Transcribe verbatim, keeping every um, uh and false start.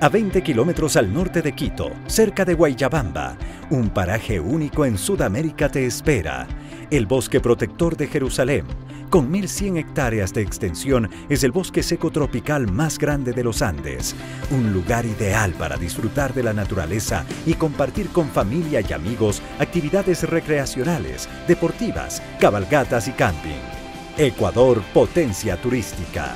a veinte kilómetros al norte de Quito, cerca de Guayabamba, un paraje único en Sudamérica te espera. El Bosque Protector de Jerusalén, con mil cien hectáreas de extensión, es el bosque seco tropical más grande de los Andes. Un lugar ideal para disfrutar de la naturaleza y compartir con familia y amigos actividades recreacionales, deportivas, cabalgatas y camping. Ecuador, potencia turística.